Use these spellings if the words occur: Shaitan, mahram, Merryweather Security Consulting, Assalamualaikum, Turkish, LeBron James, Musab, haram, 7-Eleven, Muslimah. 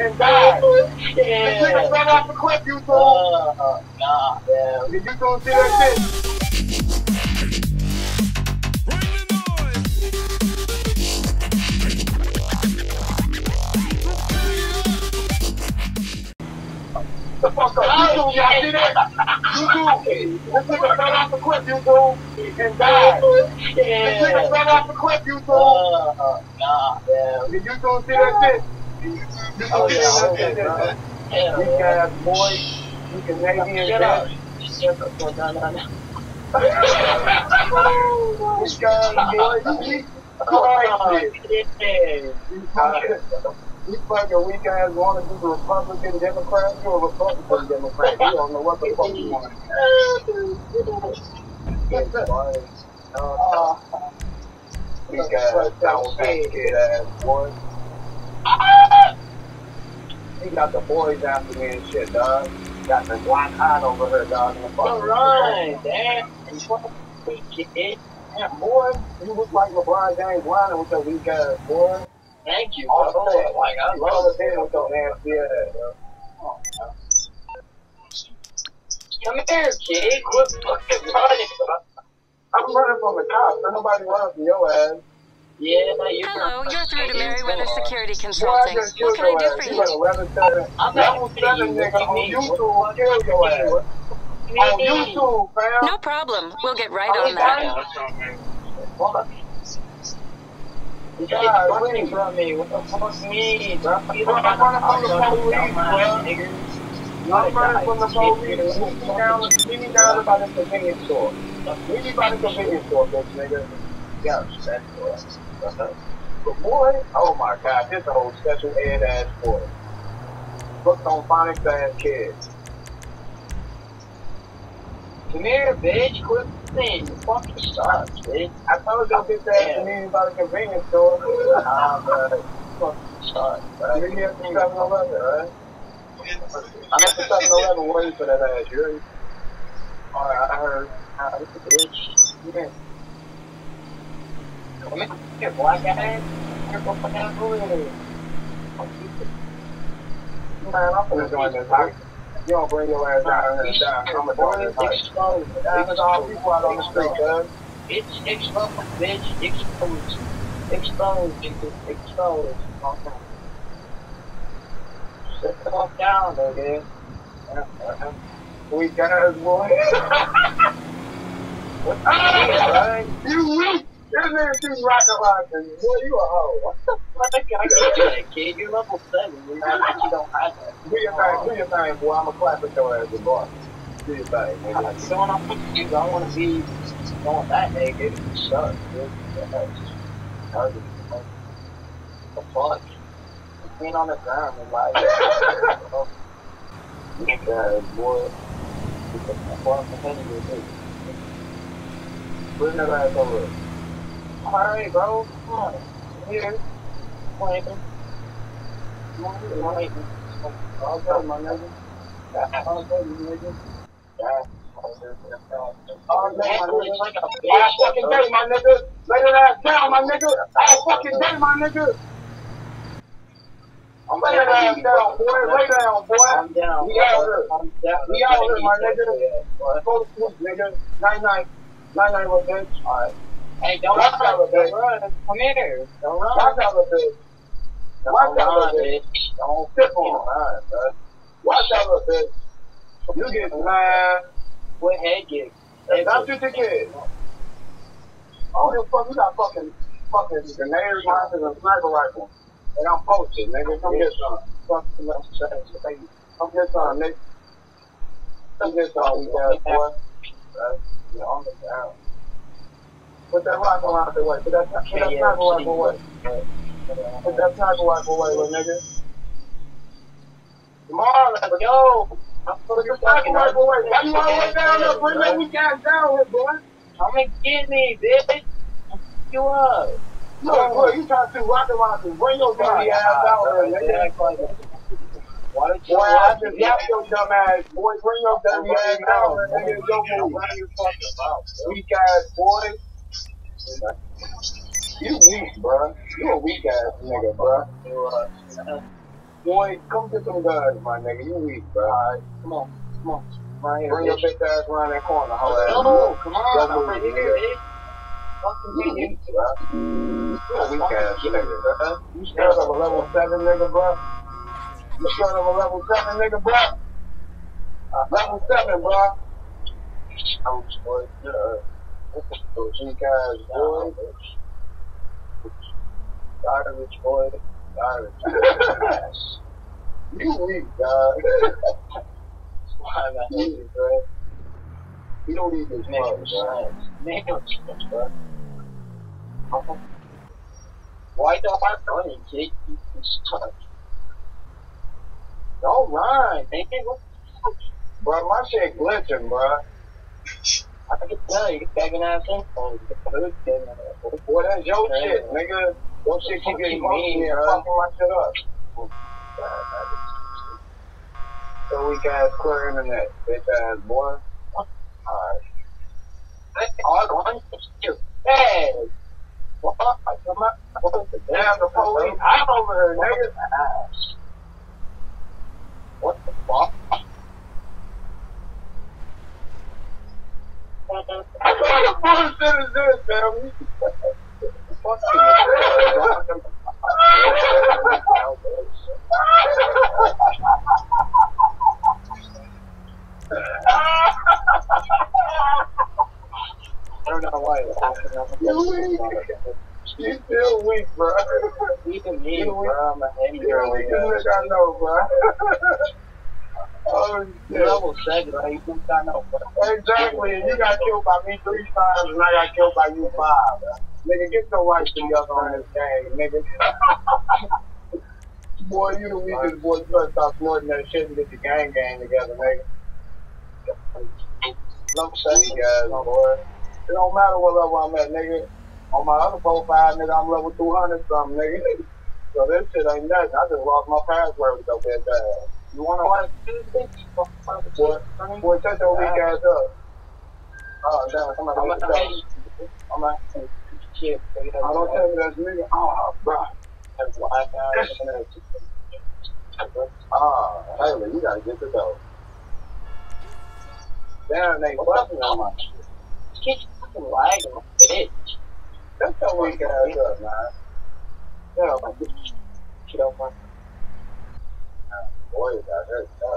and died. And you can run off the cliff, you fool. Nah, yeah. And you gonna see that shit. The fuck up. You do, I did it. You do. This nigga fell off the cliff, you do, and died. This nigga fell off the cliff, you do. Nah, yeah. And you don't see that shit. You don't see that shit, man. You guys, boy, you can hang in there. Shut up, boy. Nah. You guys, boy, you can't. You fucking weak ass want to be a Republican Democrat, you a Republican Democrat. You don't know what the fuck you want to do. You got that big ass boy. You got the boys after me and shit, dog. You got the black hot over here, dog. Alright, damn. You fucking weak ass. Yeah, boy. You look like LeBron James whining with your weak ass boy. Thank you, bro. Oh, like, I love the damn though, man. Yeah, bro. Oh, no. Come here, kid. Quit fucking running, bro. I'm running from the cops. There's nobody running from your ass. Yeah, no, you're hello, you're through to Merryweather Security Consulting. Yeah, what can I do for you? I'm not going to on YouTube. Kill your ass. On YouTube, man. No problem. We'll get right on that. Yeah, running from me. What the fuck me, bro? I'm running from the police, bro. I'm running from the police. Leave me down by this convenience store. Leave me by the convenience store, bitch, nigga. Yeah, that's nice. But boy, oh my god, this old special ed ass boy. Booked on phonics ass kids. Come here, bitch, quit. Man, you fucking sucks, bitch. I told y'all this ass to me about a convenience store. You fucking sucks, bro. You're here from 7-Eleven, right? I'm at the 7-Eleven waiting for that ass, you ready? Alright, I heard. Alright, bitch. Come here. Come here, black ass. You're gonna fuck out of the room. Fuck you. Man, I'm gonna join this house. You don't bring your ass down here and die. I'm a dog in the pipe. There's all people out on the street, cuz. Bitch, exposed, bitch, exposed. Exposed, exposed. Sit the fuck down, nigga. We got us, boy. What the fuck, you weak! This nigga keeps rocking around to you. Boy, you a hoe. What the fuck? I can't do that, kid. You're level 7. You don't have that. Do your thing, boy. I'm a clap at your ass, boy. Do your thing, nigga. So when I'm with you, I don't want to be going that naked. It sucks, dude. The fuck? Being on the ground is like... Look at that, boy. What the fuck is this? Bring that ass over. Alright, bro, come on. Come here. Come on, Nathan. Come on, Nathan. Come on, Nathan. I'll go, my nigga. I'll go, my nigga. I'll go, my nigga. I'll fucking day, my nigga. Lay that ass down, my nigga. I'll fucking day, my nigga. I'm laying that ass down, boy. Lay down, boy. I'm down. We out here. We out here, my nigga. Go to sleep, nigga. Night-night. Night-night, little bitch. Alright. Hey, don't watch out, bitch. Come here. Don't run. Watch out, bitch. Watch out, bitch. Don't tip on her. Watch out, bitch. You get mad. What head gets? That's what you get. Oh, you fuck, you got fucking grenades, rifles, and sniper rifles. And I'm posted, nigga. Come get some. Fuck the mess with that. Come get some, nigga. Come get some, we got, boy. You're on the ground. Put that rock around the way. Put that tiger rifle away. Put that tiger rifle away, little nigga. Come on, let's go. Put your tiger rifle away. Why you all the way down there? Bring me guys down here, boy. Come and get me, bitch. You up. Look, boy, you trying to do rock around the way. Bring your dirty ass out here, nigga. Boy, I just got your dumb ass, boy. Bring your dirty ass out here, nigga. Don't move. Weak ass, boy. You weak, bruh. You a weak ass nigga, bruh. Boy, come get them guys, my nigga. You weak, bro. All right, come on. Bring your big ass around that corner. No, come on. I'm right here. Fucking weak ass nigga, bro. You scared of a level 7 nigga, bro? You scared of a level 7 nigga, bro? Level 7, bro. I'm just going to those weak ass boys. Garbage boy. You weak, dog. That's bro. You don't need this much, bro. Why don't I run and take this touch? Don't run, nigga. Bro, my shit glitching, bro. I can tell you, bagging ass info. Boy, that's your shit, nigga. Don't shit keep getting motion here, huh? Fucking my shit up. So we got clear internet, bitch ass boy. Alright. That's all I want to do. Hey! What the fuck? Damn, the police. I'm over here, nigga. What the fuck? What the bullshit is this, man? Fuck you. You still weak, bro. Even me, bro. I'm a heavy girl. Weak as I know, bro. Oh, shit. Level 7, I ain't think I know, bro. Exactly. You got killed by me 3 times, and I got killed by you 5, bro. Nigga, get your wife together on this gang, nigga. Boy, you the weakest boy. You gotta stop floating that shit and get the gang together, nigga. Level 7, guys, my boy. It don't matter what level I'm at, nigga. On my other profile, nigga, I'm level 200-something, nigga. So this shit ain't nothing. I just lost my password with your bitch ass. You wanna watch this? Boy, shut your weak ass up. Oh, damn, somebody else. I'm not saying shit. I don't tell you that's nigga. Oh, bruh. That's why I got it. Oh, Taylor, you gotta get this out. Damn, they fucking on my shit. She's fucking lagging, bitch. That's how we get out of man. Yeah, she don't want to. Boy, that hurts.